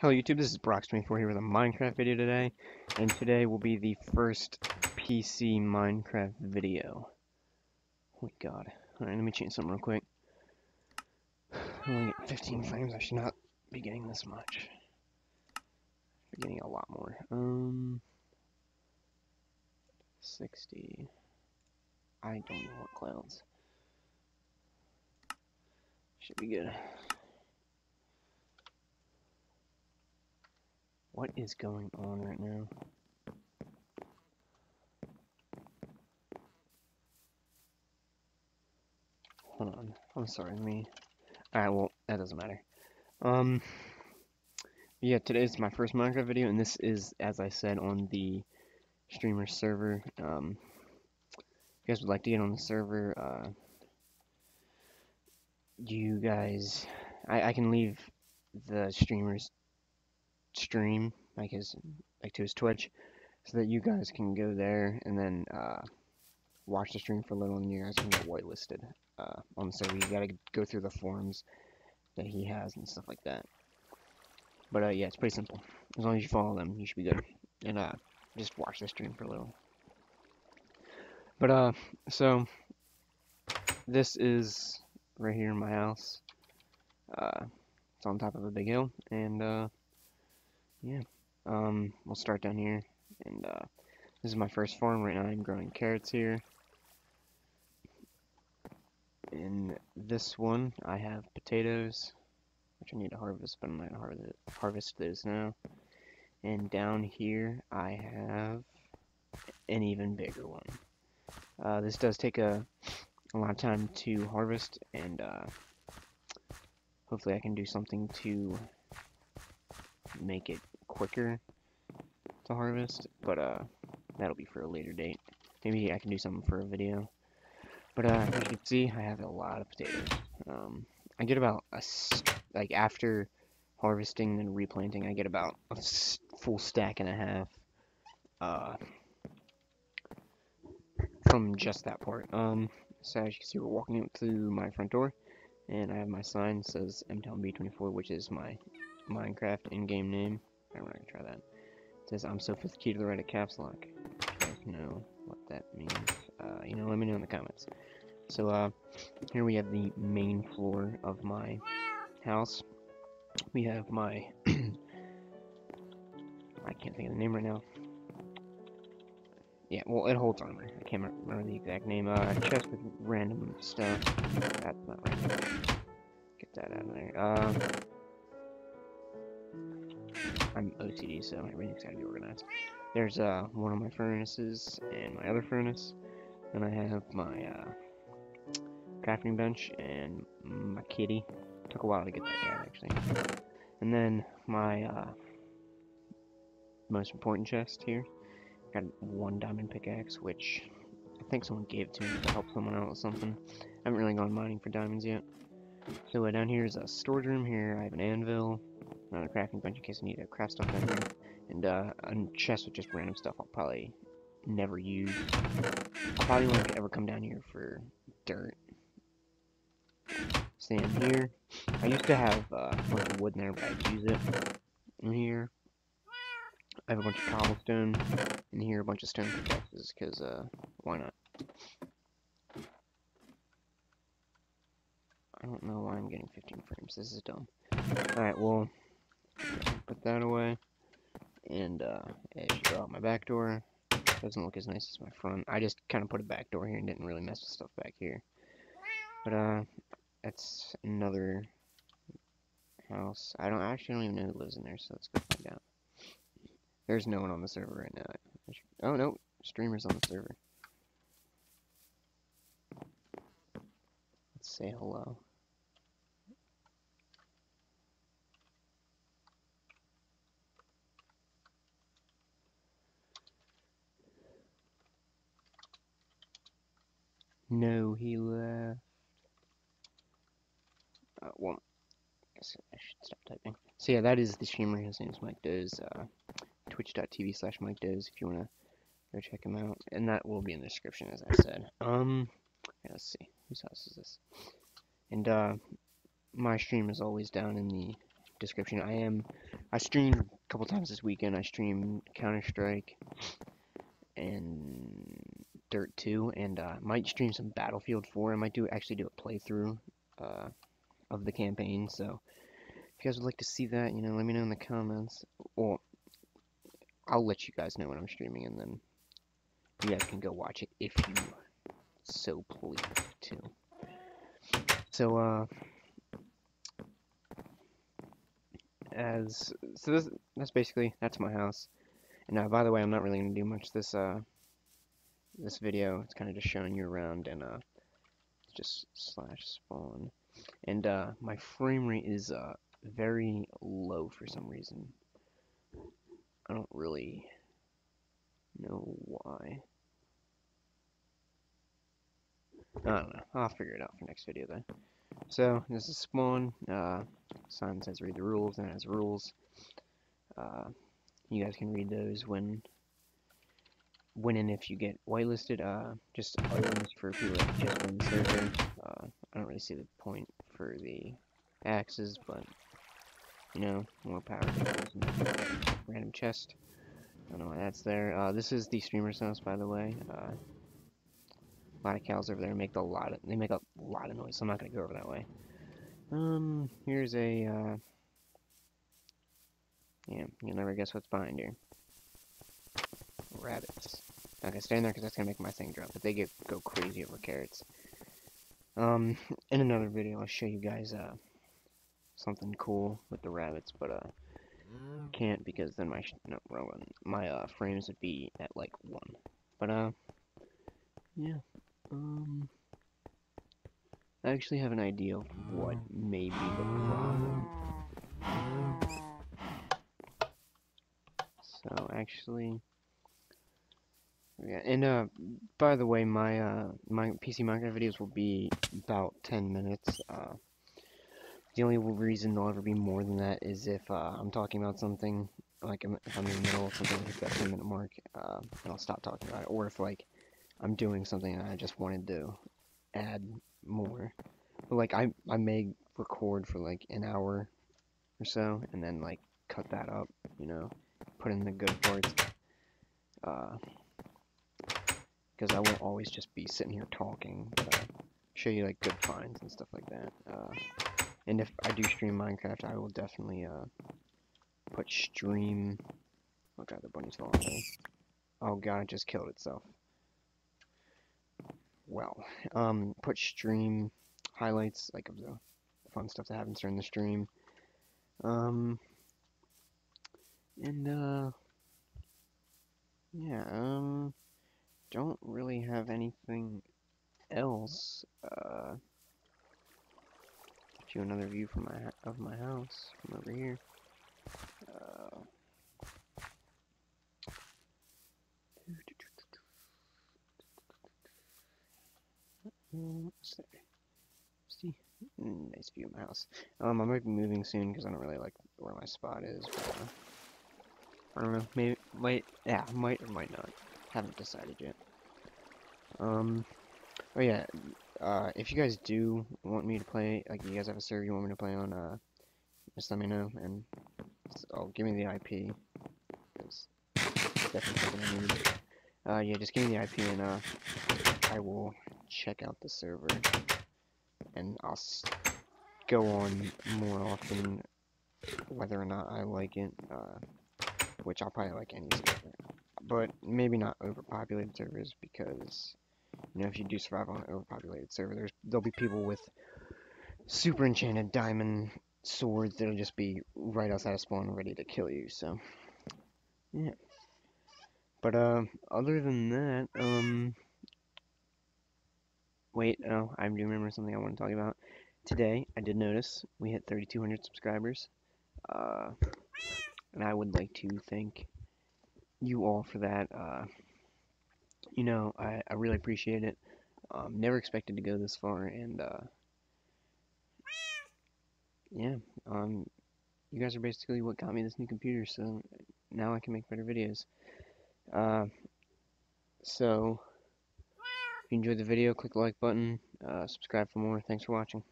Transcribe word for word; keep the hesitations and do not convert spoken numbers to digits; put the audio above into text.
Hello YouTube, this is Brox twenty-four here with a Minecraft video today, and today will be the first P C Minecraft video. Holy god. Alright, let me change something real quick. I'm only getting fifteen frames, I should not be getting this much. I'm getting a lot more. Um, sixty. I don't know what clouds. Should be good. What is going on right now? Hold on. I'm sorry, me. Alright, well, that doesn't matter. Um, yeah, today is my first Minecraft video, and this is, as I said, on the streamer server. Um, if you guys would like to get on the server, uh, you guys, I, I can leave the streamer's stream like his like to his Twitch so that you guys can go there and then uh watch the stream for a little, and you guys can get whitelisted uh on the server. You gotta go through the forums that he has and stuff like that, but uh yeah, it's pretty simple. As long as you follow them, you should be good, and uh just watch the stream for a little. But uh so this is right here in my house. Uh it's on top of a big hill, and uh yeah, um, we'll start down here, and, uh, this is my first farm right now. I'm growing carrots here. In this one, I have potatoes, which I need to harvest, but I'm not gonna harvest, harvest those now. And down here, I have an even bigger one. Uh, this does take a, a lot of time to harvest, and, uh, hopefully I can do something to make it quicker to harvest, but uh that'll be for a later date. Maybe I can do something for a video. But uh as you can see, I have a lot of potatoes. um I get about a like after harvesting and replanting, I get about a full stack and a half uh from just that part. Um so as you can see, we're walking up to my front door, and I have my sign that says MTown B twenty-four, which is my Minecraft in-game name. I'm not gonna try that. It says, "I'm so fifth key to the right at caps lock." If you guys know what that means, uh, you know, let me know in the comments. So, uh, here we have the main floor of my house. We have my, I can't think of the name right now. Yeah, well, it holds armor. I can't remember the exact name. Uh, chest with random stuff. That's not right. Get that out of there. Um... Uh, I'm O C D, so everything's gotta be organized. There's uh, one of my furnaces and my other furnace, and I have my uh, crafting bench and my kitty. Took a while to get that down, actually. And then my uh, most important chest here. Got one diamond pickaxe, which I think someone gave to me to help someone out with something. I haven't really gone mining for diamonds yet. So uh, down here is a storage room. Here I have an anvil, another crafting bench in case I need to craft stuff down here, and uh, a chest with just random stuff I'll probably never use. I probably won't ever come down here for dirt. Sand here. I used to have uh, a bunch of wood in there, but I'd use it. In here, I have a bunch of cobblestone. In here, a bunch of stone pickaxes, because uh, why not? I don't know why I'm getting fifteen frames. This is dumb. Alright, well, put that away, and uh, as you go out my back door, doesn't look as nice as my front. I just kind of put a back door here and didn't really mess with stuff back here. But uh, that's another house. I don't I actually don't even know who lives in there, so let's go find out. There's no one on the server right now. Oh no, streamer's on the server. Let's say hello. No, he left. Uh, well, I guess I should stop typing. So yeah, that is the streamer. His name is MikeDohz. Uh, Twitch.tv slash MikeDohz if you wanna go check him out. And that will be in the description, as I said. Um, yeah, let's see, whose house is this? And uh, my stream is always down in the description. I am I streamed a couple times this weekend. I streamed Counter-Strike and Dirt two, and uh, might stream some Battlefield four. I might do actually do a playthrough uh, of the campaign. So if you guys would like to see that, you know, let me know in the comments, or I'll let you guys know when I'm streaming, and then you guys can go watch it if you so please too. So uh, as so this that's basically that's my house. And now, by the way, I'm not really gonna do much this uh. This video, it's kind of just showing you around and uh, just slash spawn. And uh, my frame rate is uh, very low for some reason. I don't really know why. I don't know. I'll figure it out for next video then. So, this is spawn. Uh, sign says read the rules, and it has rules. Uh, you guys can read those when. When and if you get whitelisted, uh, just items for people that just on the server. Uh, I don't really see the point for the axes, but you know, more power. Random chest. I don't know why that's there. Uh, this is the streamer's house, by the way. Uh, a lot of cows over there make a lot of they make a lot of noise. So I'm not gonna go over that way. Um, here's a. Uh, yeah, you'll never guess what's behind here. Rabbits. Not gonna stay in there because that's gonna make my thing drop, but they get go crazy over carrots. Um, in another video I'll show you guys uh something cool with the rabbits, but uh can't because then my sh no wrong one. My uh frames would be at like one. But uh yeah. Um I actually have an idea of what may be the problem. So actually Yeah, and uh, by the way, my uh, my P C Minecraft videos will be about ten minutes. Uh, the only reason they'll ever be more than that is if uh, I'm talking about something, like if I'm in the middle of something like that ten minute mark, uh, and I'll stop talking about it, or if like I'm doing something and I just wanted to add more. But like I I may record for like an hour or so, and then like cut that up, you know, put in the good parts. Uh, Because I won't always just be sitting here talking, but I'll show you like good finds and stuff like that. Uh, and if I do stream Minecraft, I will definitely uh, put stream. Oh god, the bunny's falling away. Oh god, it just killed itself. Well, um, put stream highlights, like of the fun stuff that happens during the stream. Um, and uh, yeah, um. Don't really have anything else. Uh, get you another view from my of my house from over here. Uh, what's there? See, nice view of my house. Um, I might be moving soon because I don't really like where my spot is. But, uh, I don't know. Maybe might yeah might or might not. Haven't decided yet. Um, oh yeah, uh, if you guys do want me to play, like you guys have a server you want me to play on, uh, just let me know, and I'll give me the I P, because definitely something I need. Uh, yeah, just give me the I P, and, uh, I will check out the server, and I'll s go on more often, whether or not I like it, uh, which I'll probably like any server. But maybe not overpopulated servers, because you know if you do survive on an overpopulated server, there's there'll be people with super enchanted diamond swords that'll just be right outside of spawn ready to kill you. So yeah. But uh, other than that, um, wait, oh, I do remember something I want to talk about today. I did notice we hit thirty-two hundred subscribers, uh, and I would like to thank you all for that. Uh, you know, I, I really appreciate it. Um, never expected to go this far, and uh, yeah, um, you guys are basically what got me this new computer, so now I can make better videos. Uh, so, if you enjoyed the video, click the like button, uh, subscribe for more. Thanks for watching.